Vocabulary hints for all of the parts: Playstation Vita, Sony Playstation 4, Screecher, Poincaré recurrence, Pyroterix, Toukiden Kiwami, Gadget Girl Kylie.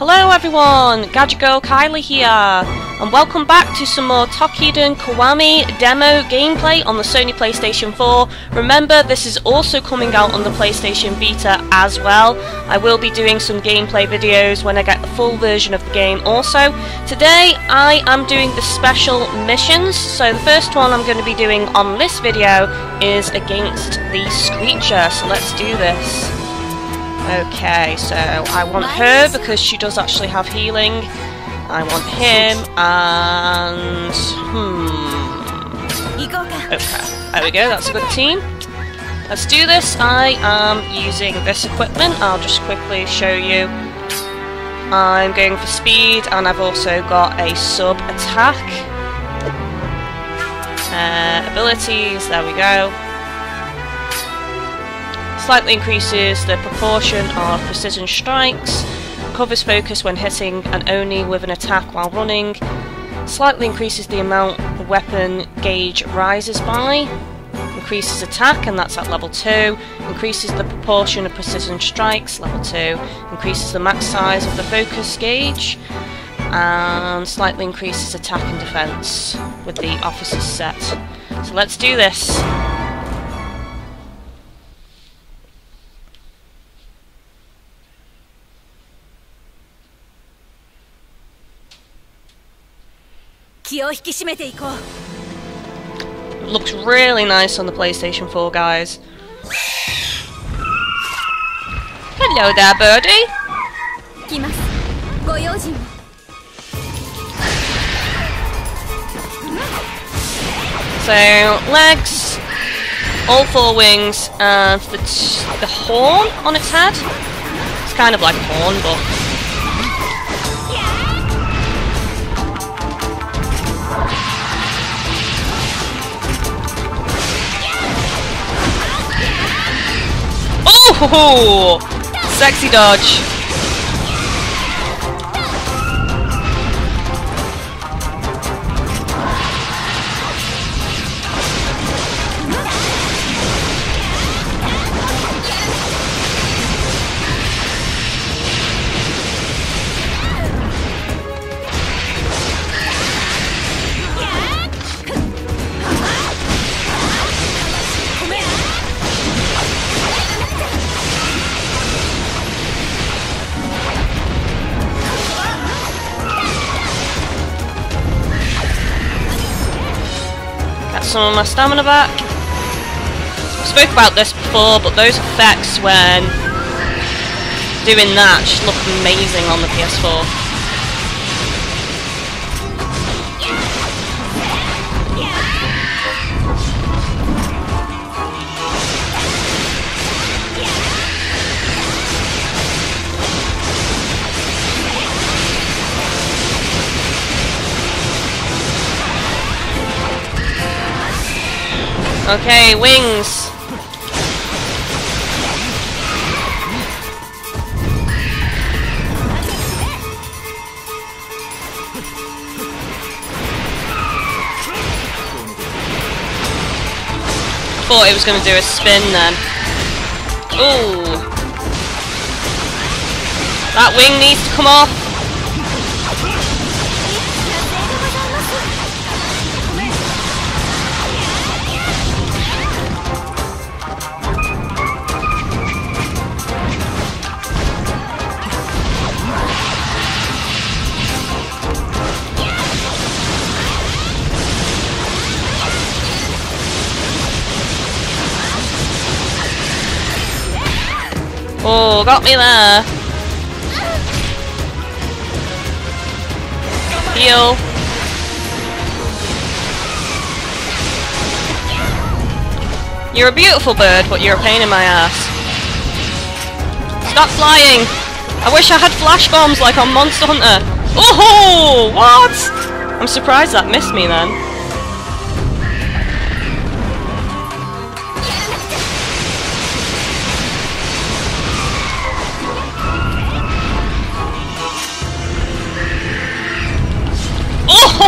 Hello everyone, Gadget Girl Kylie here, and welcome back to some more Toukiden Kiwami demo gameplay on the Sony Playstation 4. Remember, this is also coming out on the Playstation Vita as well. I will be doing some gameplay videos when I get the full version of the game also. Today I am doing the special missions, so the first one I'm going to be doing on this video is against the Screecher, so let's do this. Okay, so I want her because she does actually have healing. I want him, and... Okay, there we go, that's a good team. Let's do this. I am using this equipment. I'll just quickly show you. I'm going for speed, and I've also got a sub-attack. Abilities, there we go. Slightly increases the proportion of precision strikes, covers focus when hitting and only with an attack while running, slightly increases the amount the weapon gauge rises by, increases attack, and that's at level 2, increases the proportion of precision strikes, level 2, increases the max size of the focus gauge, and slightly increases attack and defense with the officer's set. So let's do this. It looks really nice on the PlayStation 4, guys. Hello there, birdie! So, legs, all four wings, and the horn on its head. It's kind of like a horn, but... Oh, sexy dodge. Some of my stamina back. I spoke about this before, but those effects when doing that just look amazing on the PS4. Okay, wings! Thought it was going to do a spin then. Ooh! That wing needs to come off! Oh, got me there. Heal. You're a beautiful bird, but you're a pain in my ass. Stop flying! I wish I had flash bombs like on Monster Hunter. Oh, what? I'm surprised that missed me then.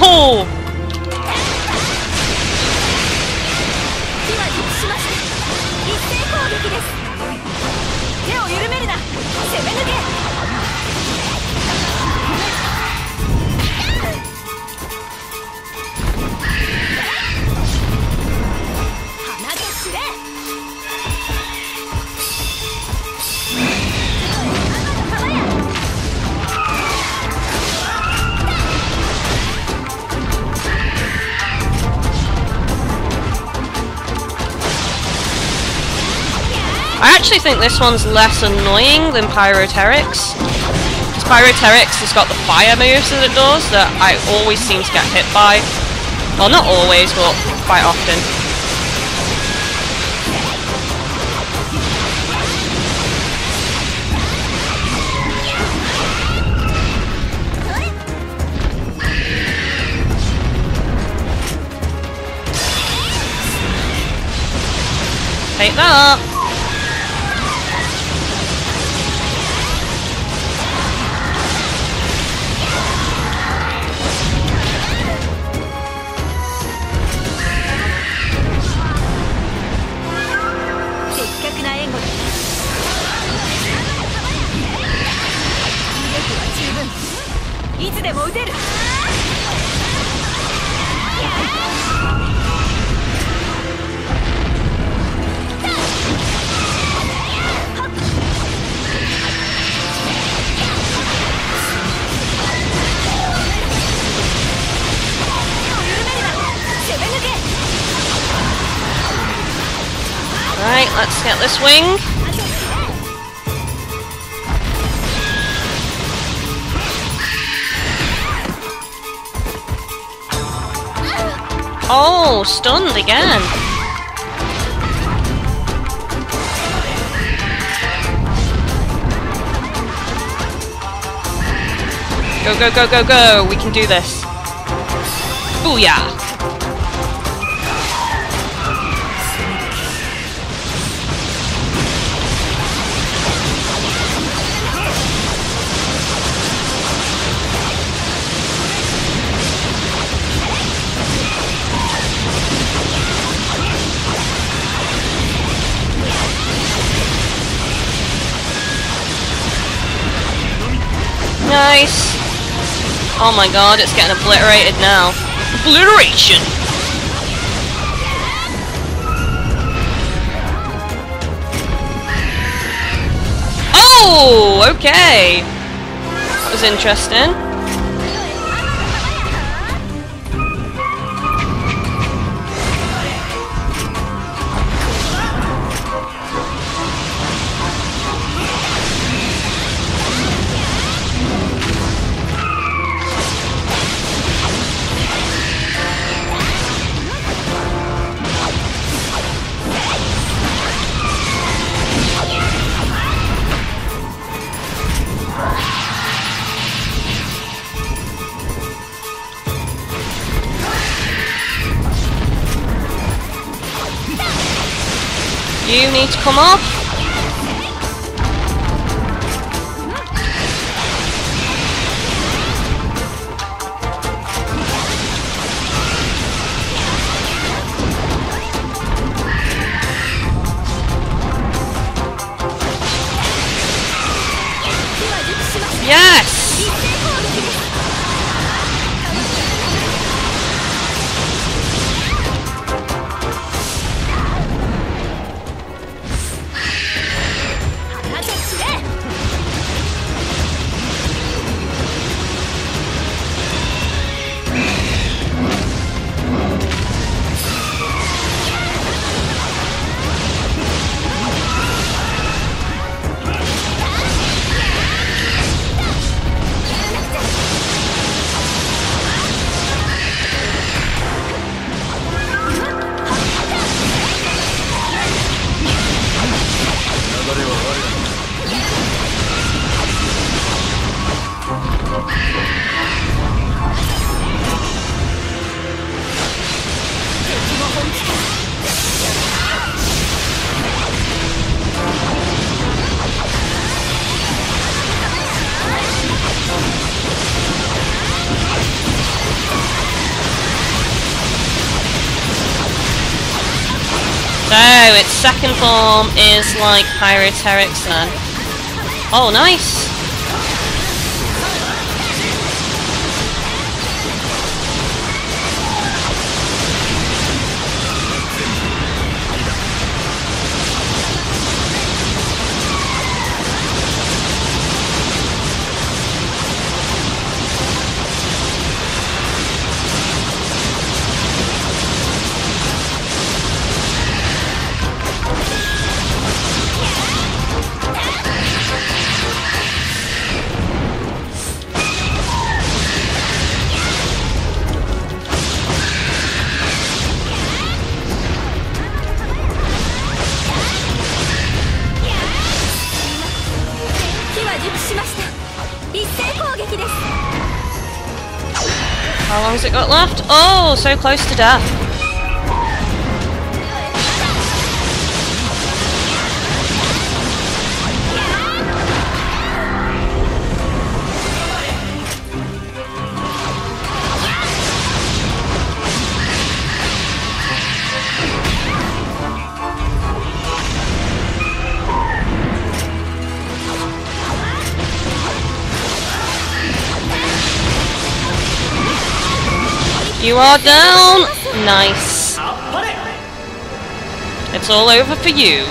Oh! actually think this one's less annoying than Pyroterix. Because Pyroterix has got the fire moves that it does that I always seem to get hit by. Well, not always, but quite often. Take that up! Right, let's get this wing. Oh, stunned again. Go, go, go, go, go. We can do this. Booyah. Nice! Oh my god, it's getting obliterated now. Obliteration! Oh! Okay! That was interesting. You need to come off. So, its second form is like Pyroterix then. Oh, nice! How long has it got left? Oh, so close to death. You are down! Nice. It's all over for you.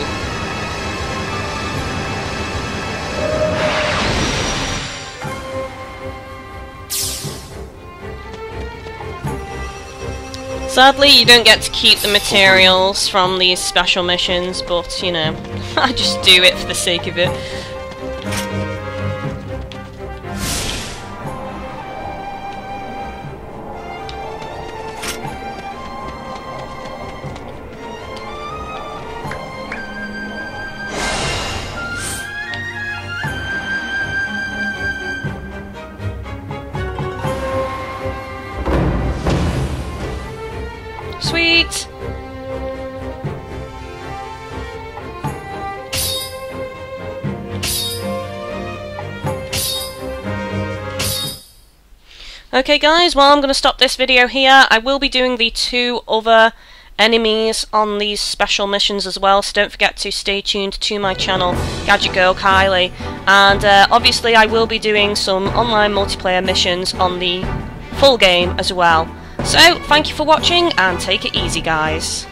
Sadly, you don't get to keep the materials from these special missions, but, you know, I just do it for the sake of it. Sweet! Okay guys, well I'm going to stop this video here. I will be doing the two other enemies on these special missions as well, so don't forget to stay tuned to my channel, Gadget Girl Kylie. And obviously I will be doing some online multiplayer missions on the full game as well. So, thank you for watching, and take it easy, guys.